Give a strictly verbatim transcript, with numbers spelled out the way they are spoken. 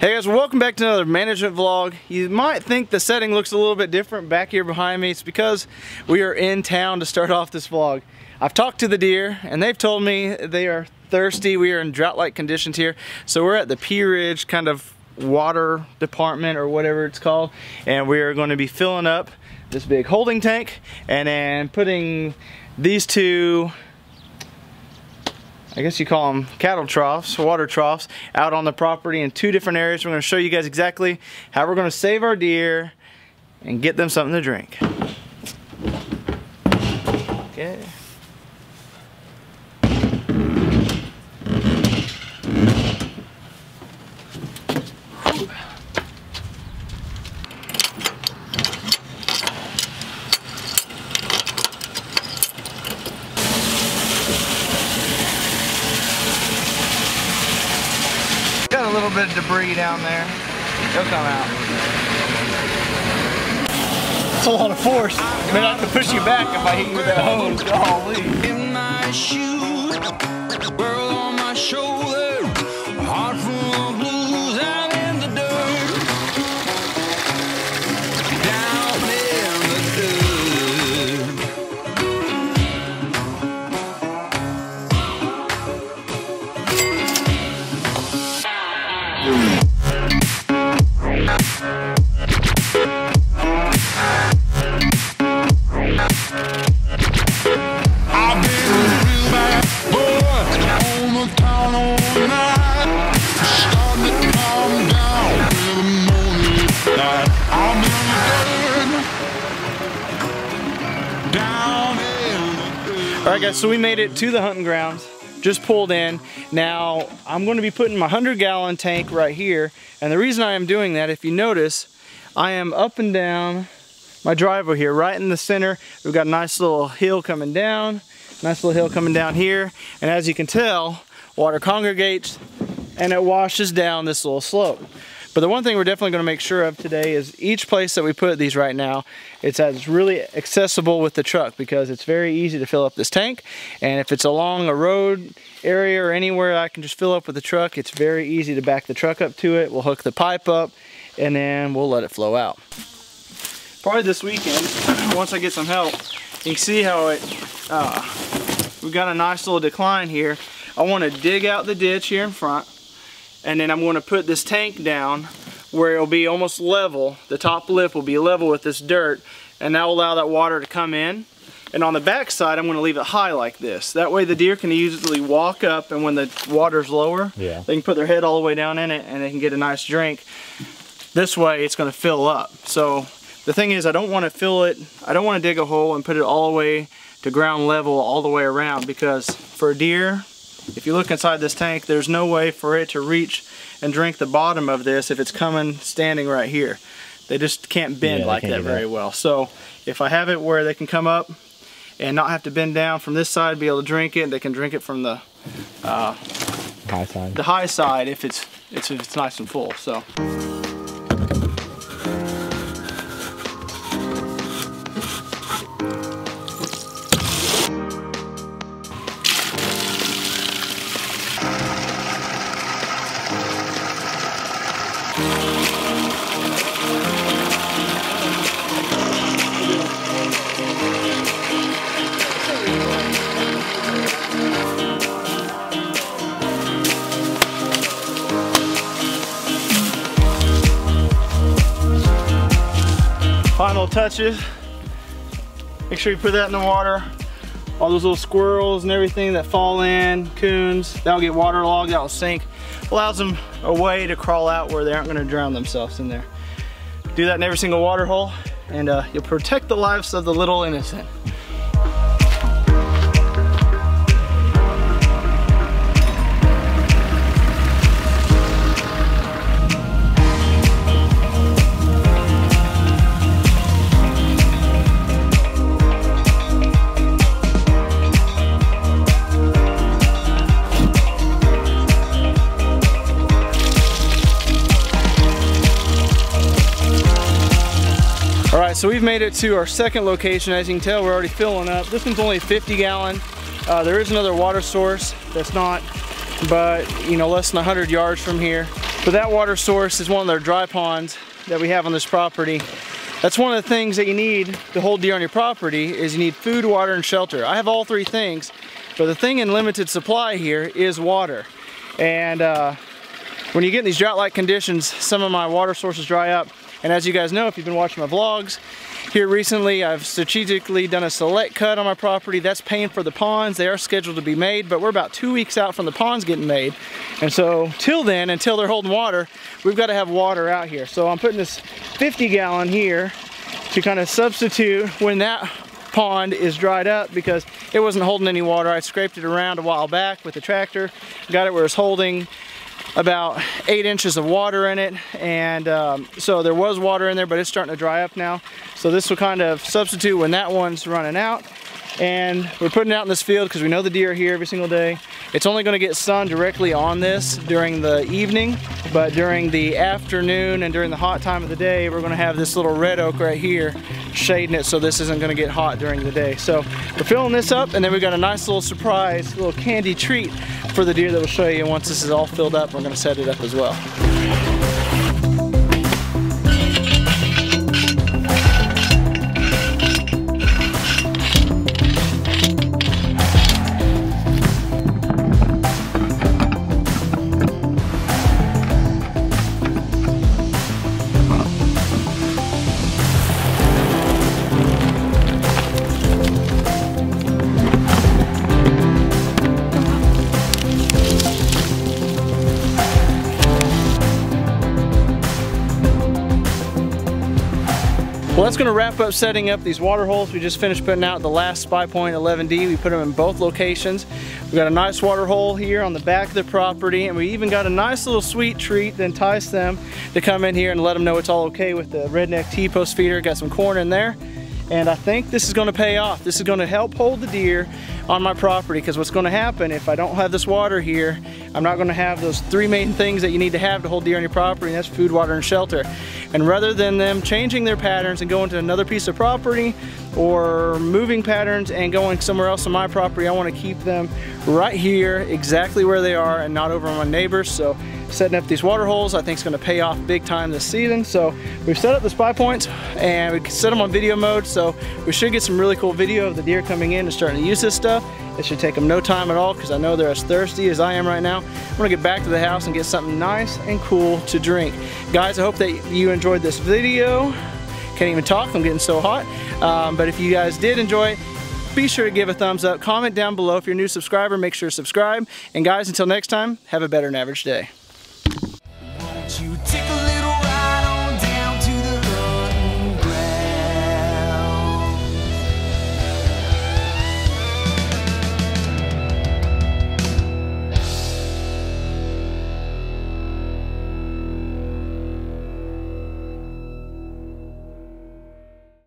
Hey guys, welcome back to another management vlog. You might think the setting looks a little bit different back here behind me. It's because we are in town to start off this vlog. I've talked to the deer and they've told me they are thirsty. We are in drought-like conditions here. So we're at the Pea Ridge kind of water department or whatever it's called. And we are going to be filling up this big holding tank and then putting these two, I guess you call them cattle troughs, water troughs, out on the property in two different areas. We're going to show you guys exactly how we're going to save our deer and get them something to drink. Okay. A little bit of debris down there. It'll come out. It's a lot of force. I mean, I could push you back if I hit you with that hose. Golly. In my shoe, world on my shoulder, heart full of blues out in the dirt. Down Alright guys, so we made it to the hunting grounds, just pulled in. Now, I'm going to be putting my one hundred gallon tank right here, and the reason I am doing that, if you notice, I am up and down my driveway here, right in the center. We've got a nice little hill coming down, nice little hill coming down here, and as you can tell, water congregates, and it washes down this little slope. But the one thing we're definitely going to make sure of today is each place that we put these right now, it's as really accessible with the truck because it's very easy to fill up this tank. And if it's along a road area or anywhere I can just fill up with the truck, it's very easy to back the truck up to it. We'll hook the pipe up and then we'll let it flow out. Probably this weekend, once I get some help, you can see how it, uh, we've got a nice little decline here. I want to dig out the ditch here in front. And then I'm going to put this tank down where it'll be almost level. The top lip will be level with this dirt, and that will allow that water to come in. And on the back side, I'm going to leave it high like this. That way the deer can easily walk up, and when the water's lower, yeah, they can put their head all the way down in it and they can get a nice drink. This way it's going to fill up. So the thing is, I don't want to fill it, I don't want to dig a hole and put it all the way to ground level all the way around, because for a deer, if you look inside this tank, there's no way for it to reach and drink the bottom of this if it's coming standing right here. They just can't bend yeah, like can't that very that. well. So if I have it where they can come up and not have to bend down from this side, be able to drink it, they can drink it from the uh, high side. The high side if it's it's if it's nice and full. So. Final touches. Make sure you put that in the water. All those little squirrels and everything that fall in, coons, that'll get waterlogged, that'll sink. Allows them a way to crawl out where they aren't gonna drown themselves in there. Do that in every single water hole, and uh, you'll protect the lives of the little innocent. So we've made it to our second location. As you can tell, we're already filling up. This one's only fifty gallon. Uh, there is another water source that's not, but you know, less than one hundred yards from here. But that water source is one of their dry ponds that we have on this property. That's one of the things that you need to hold deer on your property is you need food, water, and shelter. I have all three things, but the thing in limited supply here is water. And uh, when you get in these drought-like conditions, some of my water sources dry up. And as you guys know, if you've been watching my vlogs, here recently I've strategically done a select cut on my property. That's paying for the ponds. They are scheduled to be made, but we're about two weeks out from the ponds getting made. And so till then, until they're holding water, we've got to have water out here. So I'm putting this fifty gallon here to kind of substitute when that pond is dried up because it wasn't holding any water. I scraped it around a while back with the tractor, got it where it's holding about eight inches of water in it, and um, so there was water in there, but it's starting to dry up now. So this will kind of substitute when that one's running out. And we're putting it out in this field because we know the deer are here every single day. It's only going to get sun directly on this during the evening, but during the afternoon and during the hot time of the day, we're going to have this little red oak right here shading it, so this isn't going to get hot during the day. So we're filling this up, and then we've got a nice little surprise, little candy treat for the deer that we'll show you. And once this is all filled up, we're going to set it up as well. Well, that's going to wrap up setting up these water holes. We just finished putting out the last Spy Point eleven D. We put them in both locations. We've got a nice water hole here on the back of the property, and we even got a nice little sweet treat to entice them to come in here and let them know it's all okay with the redneck T-post feeder. Got some corn in there, and I think this is going to pay off. This is going to help hold the deer on my property, because what's going to happen if I don't have this water here, I'm not going to have those three main things that you need to have to hold deer on your property, and that's food, water, and shelter. And rather than them changing their patterns and going to another piece of property or moving patterns and going somewhere else on my property, I want to keep them right here exactly where they are and not over on my neighbors. So setting up these water holes, I think, is going to pay off big time this season. So we've set up the spy points, and we set them on video mode, so we should get some really cool video of the deer coming in and starting to use this stuff. It should take them no time at all, because I know they're as thirsty as I am right now. I'm gonna get back to the house and get something nice and cool to drink. Guys, I hope that you enjoyed this video. Can't even talk, I'm getting so hot. Um, but if you guys did enjoy it, be sure to give a thumbs up. Comment down below. If you're a new subscriber, make sure to subscribe. And guys, until next time, have a better than average day.